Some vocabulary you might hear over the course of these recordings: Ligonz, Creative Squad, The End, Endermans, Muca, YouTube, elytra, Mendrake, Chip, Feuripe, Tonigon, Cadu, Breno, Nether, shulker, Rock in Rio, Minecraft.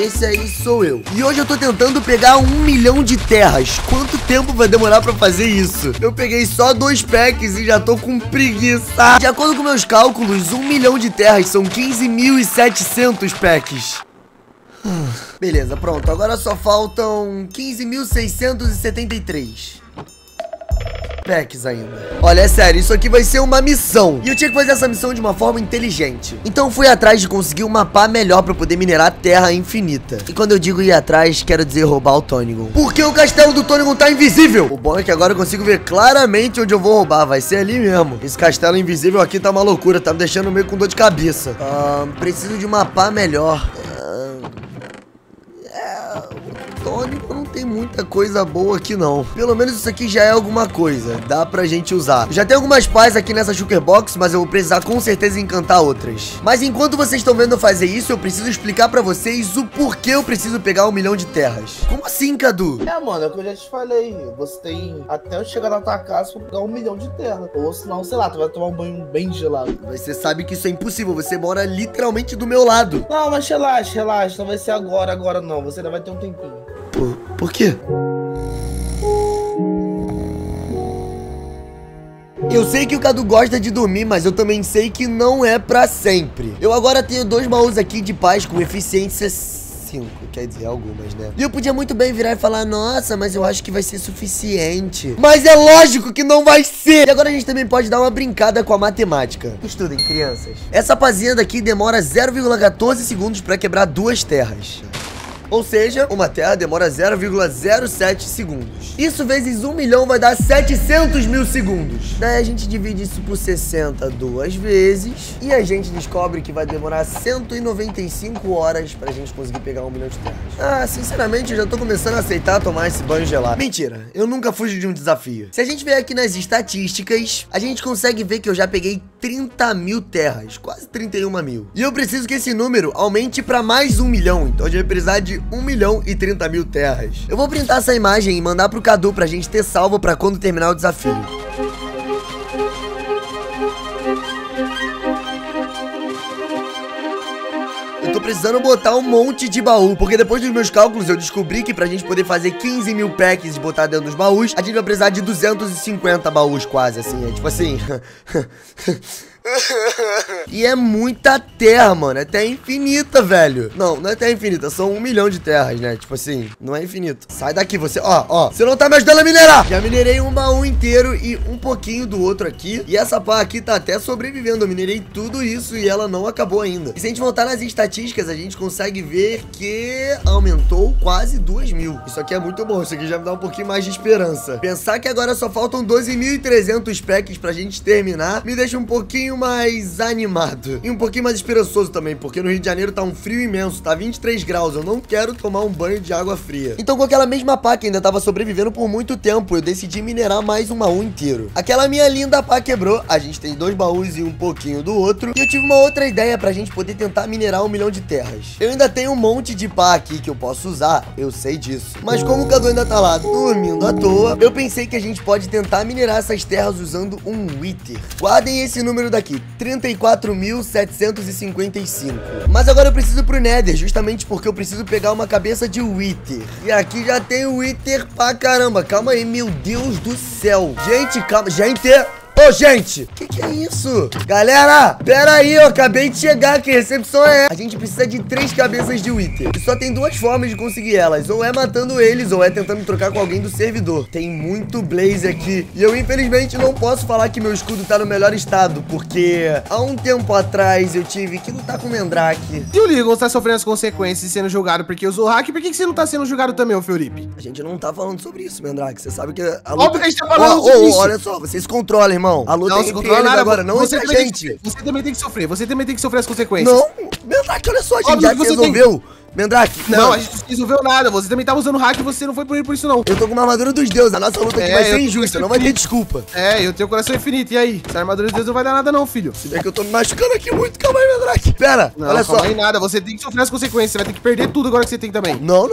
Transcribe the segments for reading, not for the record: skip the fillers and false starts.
esse aí sou eu. E hoje eu tô tentando pegar 1 milhão de terras. Quanto tempo vai demorar pra fazer isso? Eu peguei só 2 packs e já tô com preguiça. De acordo com meus cálculos, 1 milhão de terras são 15.700 packs. Beleza, pronto. Agora só faltam 15.673 packs ainda. Olha, é sério, isso aqui vai ser uma missão. E eu tinha que fazer essa missão de uma forma inteligente. Então eu fui atrás de conseguir um mapa melhor pra poder minerar terra infinita. E quando eu digo ir atrás, quero dizer roubar o Tonigon. Porque o castelo do Tonigon tá invisível. O bom é que agora eu consigo ver claramente onde eu vou roubar. Vai ser ali mesmo. Esse castelo invisível aqui tá uma loucura. Tá me deixando meio com dor de cabeça. Preciso de um mapa melhor. Tonigon não tem muita coisa boa aqui não. Pelo menos isso aqui já é alguma coisa. Dá pra gente usar. Já tem algumas pás aqui nessa shulker box, mas eu vou precisar com certeza encantar outras. Mas enquanto vocês estão vendo eu fazer isso, eu preciso explicar pra vocês o porquê eu preciso pegar 1 milhão de terras. Como assim, Cadu? É, mano, é o que eu já te falei. Você tem até eu chegar na tua casa pra pegar 1 milhão de terra. Ou senão, sei lá, tu vai tomar um banho bem gelado. Mas você sabe que isso é impossível. Você mora literalmente do meu lado. Não, mas relaxa, relaxa. Não vai ser agora, agora não. Você ainda vai ter um tempinho. Por quê? Eu sei que o Cadu gosta de dormir, mas eu também sei que não é pra sempre. Eu agora tenho 2 baús aqui de paz com eficiência 5, quer dizer, algumas, né? E eu podia muito bem virar e falar, nossa, mas eu acho que vai ser suficiente. Mas é lógico que não vai ser! E agora a gente também pode dar uma brincada com a matemática. Estudem, crianças. Essa fazenda aqui demora 0,14 segundos pra quebrar 2 terras. Ou seja, uma terra demora 0,07 segundos. Isso vezes 1 milhão vai dar 700 mil segundos. Daí a gente divide isso por 60 2 vezes. E a gente descobre que vai demorar 195 horas pra gente conseguir pegar 1 milhão de terras. Ah, sinceramente, eu já tô começando a aceitar tomar esse banho gelado. Mentira, eu nunca fujo de um desafio. Se a gente vier aqui nas estatísticas, a gente consegue ver que eu já peguei 30 mil terras, quase 31 mil. E eu preciso que esse número aumente pra mais 1 milhão. Então a gente vai precisar de 1 milhão e 30 mil terras. Eu vou printar essa imagem e mandar pro Cadu pra gente ter salvo pra quando terminar o desafio. Eu tô precisando botar um monte de baú, porque depois dos meus cálculos eu descobri que pra gente poder fazer 15 mil packs e botar dentro dos baús, a gente vai precisar de 250 baús quase, assim, é tipo assim... E é muita terra, mano. É terra infinita, velho. Não, não é terra infinita. São 1 milhão de terras, né? Tipo assim, não é infinito. Sai daqui, você. Ó, ó. Você não tá me ajudando a minerar. Já minerei um baú inteiro e um pouquinho do outro aqui. E essa pá aqui tá até sobrevivendo. Eu minerei tudo isso e ela não acabou ainda. E se a gente voltar nas estatísticas, a gente consegue ver que aumentou quase 2 mil. Isso aqui é muito bom. Isso aqui já me dá um pouquinho mais de esperança. Pensar que agora só faltam 12.300 packs pra gente terminar me deixa um pouquinho mais animado. E um pouquinho mais esperançoso também, porque no Rio de Janeiro tá um frio imenso, tá 23 graus, eu não quero tomar um banho de água fria. Então com aquela mesma pá que ainda tava sobrevivendo por muito tempo, eu decidi minerar mais um baú inteiro. Aquela minha linda pá quebrou, a gente tem 2 baús e um pouquinho do outro, e eu tive uma outra ideia pra gente poder tentar minerar 1 milhão de terras. Eu ainda tenho um monte de pá aqui que eu posso usar, eu sei disso. Mas como o Cadu ainda tá lá dormindo à toa, eu pensei que a gente pode tentar minerar essas terras usando um wither. Guardem esse número daqui. 34.755. Mas agora eu preciso pro Nether, justamente porque eu preciso pegar uma cabeça de wither. E aqui já tem wither pra caramba. Calma aí, meu Deus do céu. Gente, calma. Gente... Ô, gente, que é isso? Galera, pera aí, eu acabei de chegar, que recepção é essa? A gente precisa de 3 cabeças de wither. E só tem 2 formas de conseguir elas, ou é matando eles, ou é tentando trocar com alguém do servidor. Tem muito blaze aqui, e eu infelizmente não posso falar que meu escudo tá no melhor estado, porque há um tempo atrás eu tive que lutar com o Mendrake. E o Ligonz tá sofrendo as consequências e sendo julgado porque usou hack. Por que você não tá sendo julgado também, ô Feuripe? A gente não tá falando sobre isso, Mendrake, você sabe que a luta... Óbvio que a gente tá falando sobre isso. Olha só, vocês controlam, irmão. A luta não, entre eles nada, agora, não entre a gente. Você também tem que sofrer, você também tem que sofrer as consequências. Não, Mendrake, olha só, a gente já resolveu. Tem... Mendrake, não, a gente não resolveu nada, você também tava usando hack e você não foi por isso não. Eu tô com uma armadura dos deuses, a nossa luta aqui vai ser injusta, não vai ter desculpa. É, eu tenho coração infinito, e aí? Essa armadura dos deuses não vai dar nada não, filho. Se bem que eu tô me machucando aqui muito, calma aí, Mendrake. Pera, não, olha só. Não, calma aí nada, você tem que sofrer as consequências, você vai ter que perder tudo agora que você tem também. Não,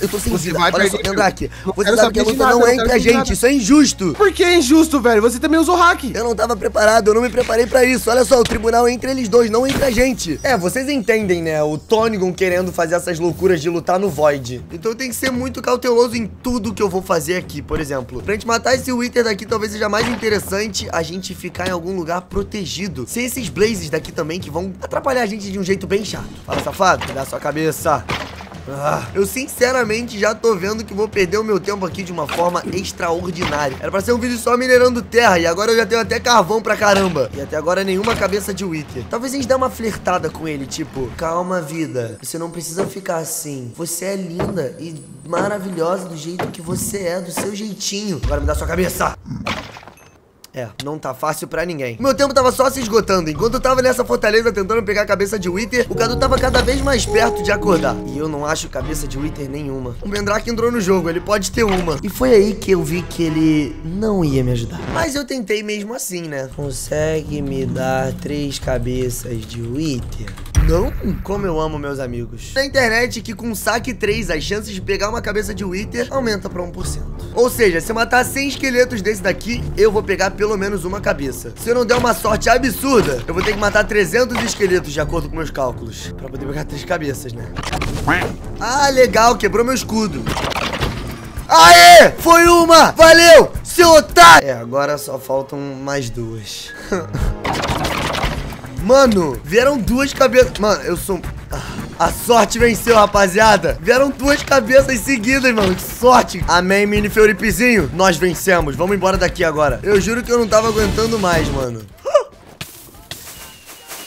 eu tô sem vida, olha só, Mendrake. Você sabe que a luta não é entre a gente, isso é injusto. Por que é injusto, velho? Você também usou hack. Eu não tava preparado, eu não me preparei pra isso, olha só, o tribunal é entre eles dois, não entre a gente. É, vocês entendem, né, o Tony Tonigon querendo fazer essas loucuras de lutar no Void. Então eu tenho que ser muito cauteloso em tudo que eu vou fazer aqui, por exemplo. Pra gente matar esse Wither daqui, talvez seja mais interessante a gente ficar em algum lugar protegido. Sem esses Blazes daqui também, que vão atrapalhar a gente de um jeito bem chato. Fala, safado, dá sua cabeça. Eu sinceramente já tô vendo que vou perder o meu tempo aqui de uma forma extraordinária. Era pra ser um vídeo só minerando terra, e agora eu já tenho até carvão pra caramba. E até agora nenhuma cabeça de Wither. Talvez a gente dê uma flertada com ele, tipo: calma, vida, você não precisa ficar assim. Você é linda e maravilhosa do jeito que você é, do seu jeitinho. Agora me dá sua cabeça. É, não tá fácil pra ninguém. O meu tempo tava só se esgotando. Enquanto eu tava nessa fortaleza tentando pegar a cabeça de Wither, o Cadu tava cada vez mais perto de acordar. E eu não acho cabeça de Wither nenhuma. O Mendrake entrou no jogo, ele pode ter uma. E foi aí que eu vi que ele não ia me ajudar. Mas eu tentei mesmo assim, né? Consegue me dar 3 cabeças de Wither? Não? Como eu amo meus amigos. Na internet que com saque 3 as chances de pegar uma cabeça de Wither aumenta pra 1%. Ou seja, se eu matar 100 esqueletos desse daqui, eu vou pegar pelo menos uma cabeça. Se eu não der uma sorte absurda, eu vou ter que matar 300 esqueletos de acordo com meus cálculos. Pra poder pegar 3 cabeças, né? Ah, legal, quebrou meu escudo. Aê! Foi uma! Valeu, seu otário! É, agora só faltam mais 2. Mano, vieram 2 cabeças. Mano, eu sou... A sorte venceu, rapaziada. Vieram 2 cabeças seguidas, mano. Que sorte. Amém, mini Feuripezinho. Nós vencemos. Vamos embora daqui agora. Eu juro que eu não tava aguentando mais, mano.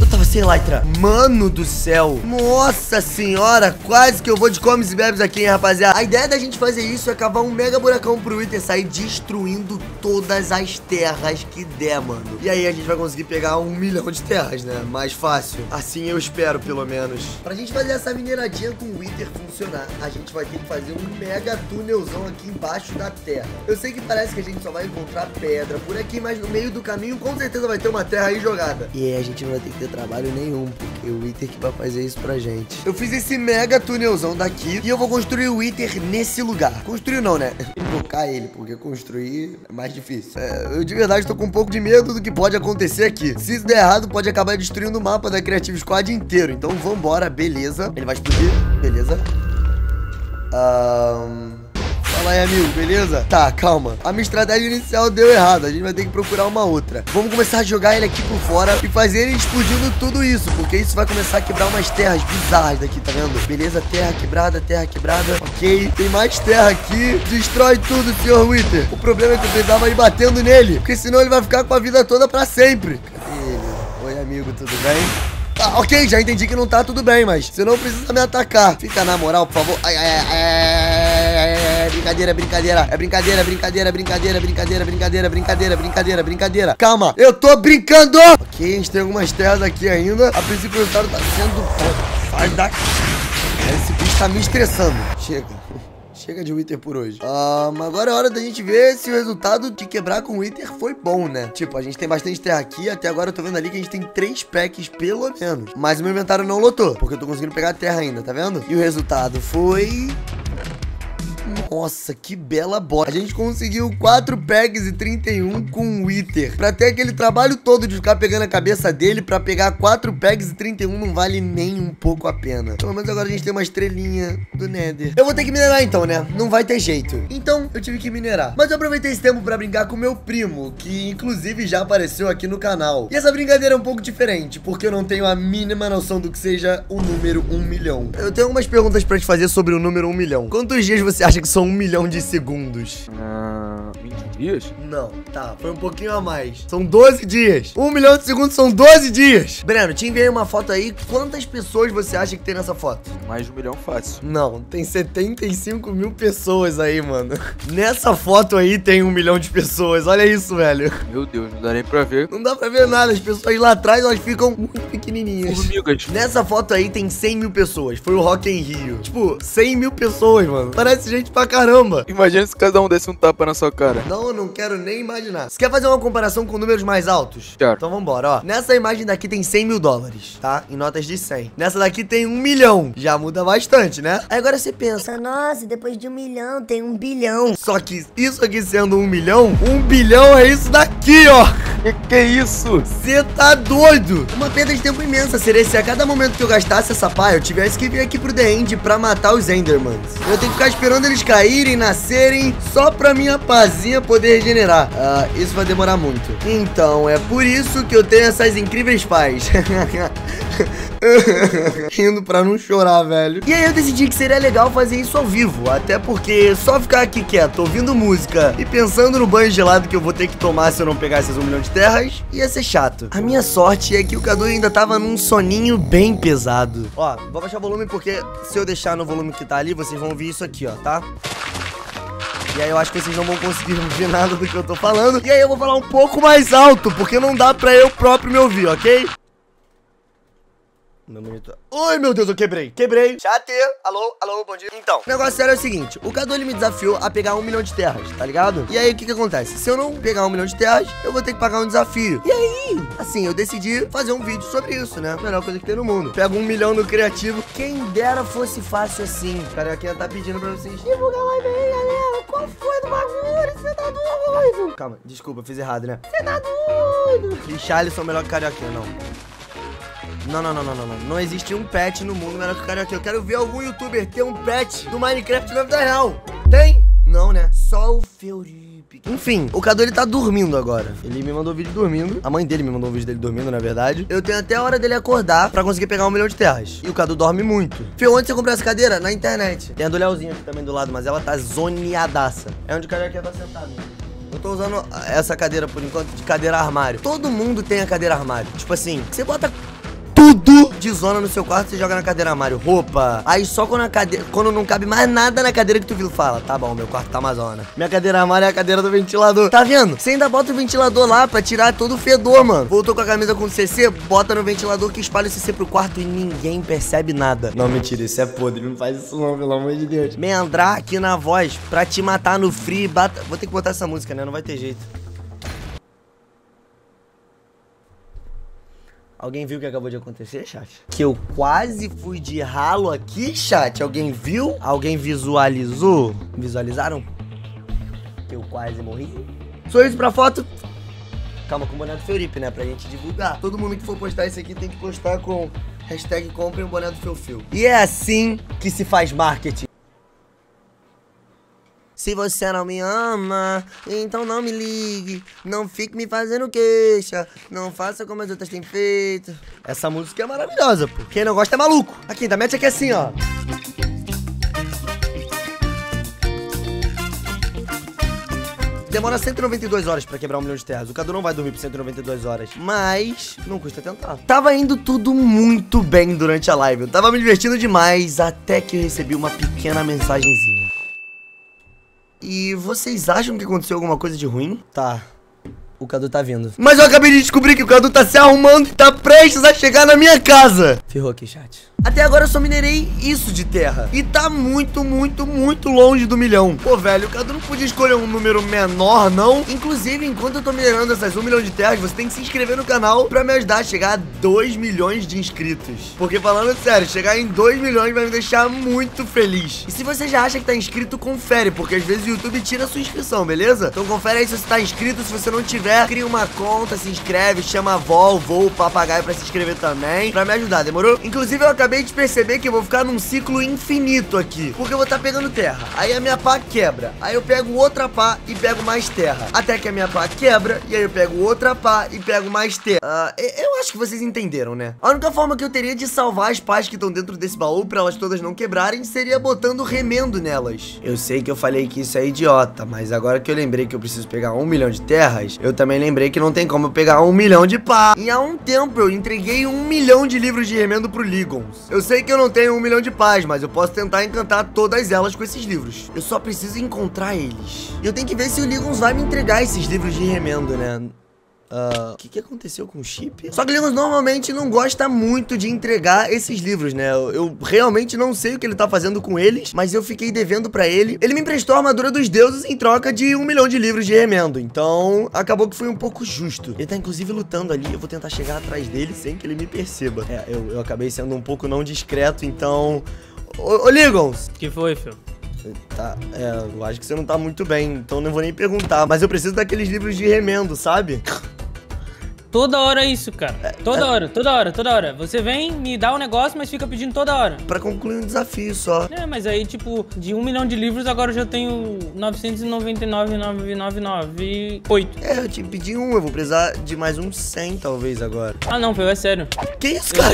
Eu tava sem elytra. Mano do céu. Nossa senhora. Quase que eu vou de comes e bebes aqui, hein, rapaziada. A ideia da gente fazer isso é cavar um mega buracão pro Wither sair destruindo todas as terras que der, mano. E aí a gente vai conseguir pegar 1 milhão de terras, né? Mais fácil. Assim eu espero, pelo menos. Pra gente fazer essa mineradinha com o Wither funcionar, a gente vai ter que fazer um mega túnelzão aqui embaixo da terra. Eu sei que parece que a gente só vai encontrar pedra por aqui, mas no meio do caminho com certeza vai ter uma terra aí jogada. E aí a gente não vai ter que ter trabalho nenhum, porque o Wither que vai fazer isso pra gente. Eu fiz esse mega túnelzão daqui e eu vou construir o Wither nesse lugar. Construir não, né? Invocar ele, porque construir é mais difícil. É, eu de verdade tô com um pouco de medo do que pode acontecer aqui. Se isso der errado, pode acabar destruindo o mapa da Creative Squad inteiro. Então vambora, beleza. Ele vai explodir, beleza. Fala aí, amigo, beleza? Tá, calma. A minha estratégia inicial deu errado. A gente vai ter que procurar uma outra. Vamos começar a jogar ele aqui por fora e fazer ele explodindo tudo isso, porque isso vai começar a quebrar umas terras bizarras daqui, tá vendo? Beleza, terra quebrada, terra quebrada. Ok, tem mais terra aqui. Destrói tudo, senhor Wither. O problema é que eu precisava ir batendo nele, porque senão ele vai ficar com a vida toda pra sempre. Cadê ele? Oi, amigo, tudo bem? Ah, ok, já entendi que não tá tudo bem, mas você não precisa me atacar. Fica na moral, por favor. Ai, ai, ai, ai, brincadeira, brincadeira. É brincadeira, brincadeira, brincadeira, brincadeira, brincadeira, brincadeira, brincadeira, brincadeira. Calma, eu tô brincando. Ok, a gente tem algumas terras aqui ainda. A princípio o resultado tá sendo... Sai daqui. Esse bicho tá me estressando. Chega. Chega de Wither por hoje. Agora é hora da gente ver se o resultado de quebrar com o Wither foi bom, né? Tipo, a gente tem bastante terra aqui. Até agora eu tô vendo ali que a gente tem 3 packs, pelo menos. Mas o meu inventário não lotou, porque eu tô conseguindo pegar a terra ainda, tá vendo? E o resultado foi... Nossa, que bela bola. A gente conseguiu 4 packs e 31 com o Wither. Pra ter aquele trabalho todo de ficar pegando a cabeça dele, pra pegar 4 packs e 31 não vale nem um pouco a pena. Pelo menos agora a gente tem uma estrelinha do Nether. Eu vou ter que minerar então, né? Não vai ter jeito. Então, eu tive que minerar. Mas eu aproveitei esse tempo pra brincar com meu primo, que inclusive já apareceu aqui no canal. E essa brincadeira é um pouco diferente, porque eu não tenho a mínima noção do que seja o número 1 milhão. Eu tenho algumas perguntas pra te fazer sobre o número 1 milhão. Quantos dias você acha que são 1 milhão de segundos? 20 dias? Não, tá, foi um pouquinho a mais. São 12 dias. 1 milhão de segundos são 12 dias. Breno, te enviei uma foto aí. Quantas pessoas você acha que tem nessa foto? Mais de 1 milhão fácil. Não, tem 75 mil pessoas aí, mano. Nessa foto aí tem 1 milhão de pessoas. Olha isso, velho. Meu Deus, não dá nem pra ver. Não dá pra ver nada. As pessoas lá atrás, elas ficam muito pequenininhas. Formigas. Nessa foto aí tem 100 mil pessoas. Foi o Rock in Rio. Tipo, 100 mil pessoas, mano. Parece gente pra caramba. Imagina se cada um desse um tapa na sua cara. Não, não quero nem imaginar. Você quer fazer uma comparação com números mais altos? Claro. Então vambora, ó. Nessa imagem daqui tem 100 mil dólares, tá? Em notas de 100. Nessa daqui tem 1 milhão. Já muda bastante, né? Aí agora você pensa, nossa, depois de 1 milhão tem 1 bilhão. Só que isso aqui sendo 1 milhão, 1 bilhão é isso daqui, ó. Que é isso? Você tá doido? Uma perda de tempo imensa, Cereia. Se a cada momento que eu gastasse essa pá, eu tivesse que vir aqui pro The End pra matar os Endermans. Eu tenho que ficar esperando eles caírem, nascerem, só pra minha pazinha poder regenerar. Ah, isso vai demorar muito. Então, é por isso que eu tenho essas incríveis pás. Rindo pra não chorar, velho. E aí eu decidi que seria legal fazer isso ao vivo. Até porque só ficar aqui quieto, ouvindo música e pensando no banho gelado que eu vou ter que tomar se eu não pegar essas 1 milhão de terras, ia ser chato. A minha sorte é que o Cadu ainda tava num soninho bem pesado. Ó, vou baixar o volume porque se eu deixar no volume que tá ali, vocês vão ouvir isso aqui, ó, tá? E aí eu acho que vocês não vão conseguir ouvir nada do que eu tô falando. E aí eu vou falar um pouco mais alto, porque não dá pra eu próprio me ouvir, ok? Meu monitor... Ai, meu Deus, eu quebrei, quebrei. Chat, alô, alô, bom dia. Então, o negócio sério é o seguinte, o Cadu ele me desafiou a pegar 1 milhão de terras, tá ligado? E aí, o que que acontece? Se eu não pegar 1 milhão de terras, eu vou ter que pagar um desafio. E aí, assim, eu decidi fazer um vídeo sobre isso, né? A melhor coisa que tem no mundo. Pego 1 milhão no criativo. Quem dera fosse fácil assim. O cara aqui tá pedindo pra vocês. Divulga a live aí, galera. Qual foi do bagulho? Você tá doido? Calma, desculpa, fiz errado, né? Você tá doido? E Charles são melhor que Carioquinha, não. Não existe um pet no mundo melhor que o Carioca. Eu quero ver algum youtuber ter um pet do Minecraft na vida real. Tem? Não, né? Só o Feuripe. Enfim, o Cadu ele tá dormindo agora. Ele me mandou vídeo dormindo. A mãe dele me mandou um vídeo dele dormindo, na verdade. Eu tenho até a hora dele acordar pra conseguir pegar 1 milhão de terras. E o Cadu dorme muito. Fio, onde você comprou essa cadeira? Na internet. Tem a do Leozinho aqui também do lado, mas ela tá zoneadaça. É onde o Carioca tá sentado, né? Eu tô usando essa cadeira por enquanto de cadeira armário. Todo mundo tem a cadeira armário. Tipo assim, você bota... tudo de zona no seu quarto, você joga na cadeira armário. Roupa. Aí só quando a cadeira... quando não cabe mais nada na cadeira que tu viu, fala: tá bom, meu quarto tá uma zona. Minha cadeira armário é a cadeira do ventilador. Tá vendo? Você ainda bota o ventilador lá pra tirar todo o fedor, mano. Voltou com a camisa com CC, bota no ventilador que espalha o CC pro quarto e ninguém percebe nada. Não, mentira, isso é podre. Não faz isso não, pelo amor de Deus. Mendrake aqui na voz pra te matar no free. Bata... vou ter que botar essa música, né? Não vai ter jeito. Alguém viu o que acabou de acontecer, chat? Que eu quase fui de ralo aqui, chat. Alguém viu? Alguém visualizou? Visualizaram? Que eu quase morri. Sorriso pra foto. Calma com o boné do Feuripe, né? Pra gente divulgar. Todo mundo que for postar isso aqui tem que postar com hashtag compre um boné do Feufeu. E é assim que se faz marketing. Se você não me ama, então não me ligue. Não fique me fazendo queixa. Não faça como as outras têm feito. Essa música é maravilhosa, pô. Quem não gosta é maluco. Aqui, da mete aqui assim, ó. Demora 192 horas pra quebrar 1 milhão de terras. O Cadu não vai dormir por 192 horas. Mas não custa tentar. Tava indo tudo muito bem durante a live. Eu tava me divertindo demais até que eu recebi uma pequena mensagenzinha. E vocês acham que aconteceu alguma coisa de ruim? Tá, o Cadu tá vindo. Mas eu acabei de descobrir que o Cadu tá se arrumando e tá prestes a chegar na minha casa. Ferrou aqui, chat. Até agora eu só minerei isso de terra. E tá muito longe do 1 milhão. Pô, velho, o Cadu não podia escolher um número menor, não? Inclusive, enquanto eu tô minerando essas 1 milhão de terras, você tem que se inscrever no canal pra me ajudar a chegar a 2 milhões de inscritos. Porque, falando sério, chegar em 2 milhões vai me deixar muito feliz. E se você já acha que tá inscrito, confere, porque às vezes o YouTube tira a sua inscrição, beleza? Então confere aí se você tá inscrito. Se você não tiver, cria uma conta, se inscreve, chama a avó, o vô, o papagaio pra se inscrever também, pra me ajudar, demorou? Inclusive, eu acabei de perceber que eu vou ficar num ciclo infinito aqui, porque eu vou estar pegando terra, aí a minha pá quebra, aí eu pego outra pá e pego mais terra, até que a minha pá quebra, e aí eu pego outra pá e pego mais terra. Eu acho que vocês entenderam, né? A única forma que eu teria de salvar as pás que estão dentro desse baú pra elas todas não quebrarem seria botando remendo nelas. Eu sei que eu falei que isso é idiota, mas agora que eu lembrei que eu preciso pegar 1 milhão de terras, eu também lembrei que não tem como eu pegar 1 milhão de pá. E há um tempo eu entreguei 1 milhão de livros de remendo pro Ligonz. Eu sei que eu não tenho 1 milhão de pás, mas eu posso tentar encantar todas elas com esses livros. Eu só preciso encontrar eles. E eu tenho que ver se o Ligonz vai me entregar esses livros de remendo, né? O que aconteceu com o chip? Só que o Ligonz normalmente não gosta muito de entregar esses livros, né? Eu realmente não sei o que ele tá fazendo com eles, mas eu fiquei devendo pra ele. Ele me emprestou a armadura dos deuses em troca de 1 milhão de livros de remendo. Então, acabou que foi um pouco justo. Ele tá, inclusive, lutando ali. Eu vou tentar chegar atrás dele sem que ele me perceba. É, eu acabei sendo um pouco não discreto, então... Ô, Ligonz! Que foi, filho? Tá, eu acho que você não tá muito bem, então não vou nem perguntar. Mas eu preciso daqueles livros de remendo, sabe? Toda hora isso, cara. Toda hora. Você vem, me dá um negócio, mas fica pedindo toda hora. Pra concluir um desafio só. É, mas aí, tipo, de 1 milhão de livros, agora eu já tenho 999,998. É, eu te pedi um, eu vou precisar de mais uns 100, talvez, agora. Ah, não, Feu, é sério. Que isso, cara?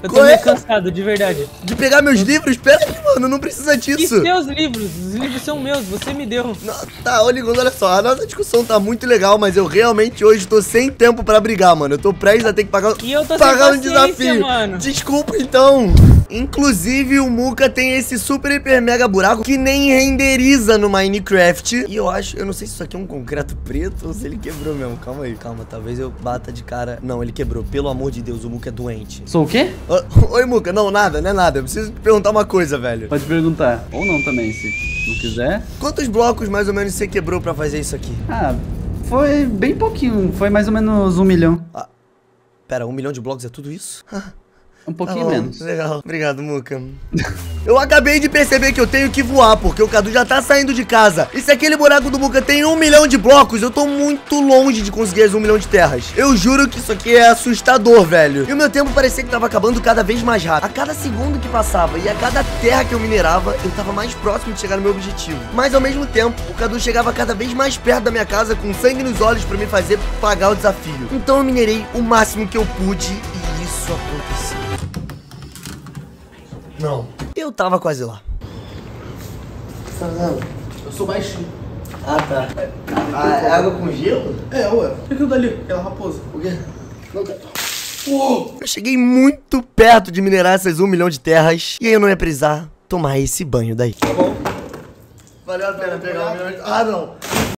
Eu tô meio cansado, de verdade. De pegar meus livros? Pera aí, mano, não precisa disso. E seus livros? Os livros são meus, você me deu. Não, tá, ô Ligonz, olha só, a nossa discussão tá muito legal, mas eu realmente hoje tô sem tempo pra brigar, mano. Eu tô prestes a ter que pagar, e eu tô pagar sem um desafio. Mano. Desculpa, então. Inclusive, o Muca tem esse super, hiper, mega buraco que nem renderiza no Minecraft. E eu acho, eu não sei se isso aqui é um concreto preto ou se ele quebrou mesmo. Calma aí. Calma, talvez eu bata de cara. Não, ele quebrou. Pelo amor de Deus, o Muca é doente. Sou o quê? Oi, Muca. Não, nada, não é nada. Eu preciso te perguntar uma coisa, velho. Pode perguntar. Ou não também, se não quiser. Quantos blocos, mais ou menos, você quebrou pra fazer isso aqui? Ah, foi bem pouquinho. Foi mais ou menos 1 milhão. Ah, pera, 1 milhão de blocos é tudo isso? Um pouquinho menos. Legal. Obrigado, Muca. Eu acabei de perceber que eu tenho que voar, porque o Cadu já tá saindo de casa. E se aquele buraco do Muca tem 1 milhão de blocos, eu tô muito longe de conseguir as 1 milhão de terras. Eu juro que isso aqui é assustador, velho. E o meu tempo parecia que tava acabando cada vez mais rápido. A cada segundo que passava e a cada terra que eu minerava, eu tava mais próximo de chegar no meu objetivo. Mas ao mesmo tempo, o Cadu chegava cada vez mais perto da minha casa com sangue nos olhos pra me fazer pagar o desafio. Então eu minerei o máximo que eu pude e isso aconteceu. Não. Eu tava quase lá. O que tá fazendo? Eu sou baixinho. Ah, tá. É água com gelo? É, ué. O que é aquilo dali? Aquela raposa. O quê? Não, tá. Uou! Eu cheguei muito perto de minerar essas 1 milhão de terras. E aí eu não ia precisar tomar esse banho daí. Tá bom. Valeu a pena pegar 1 milhão de... Ah, não.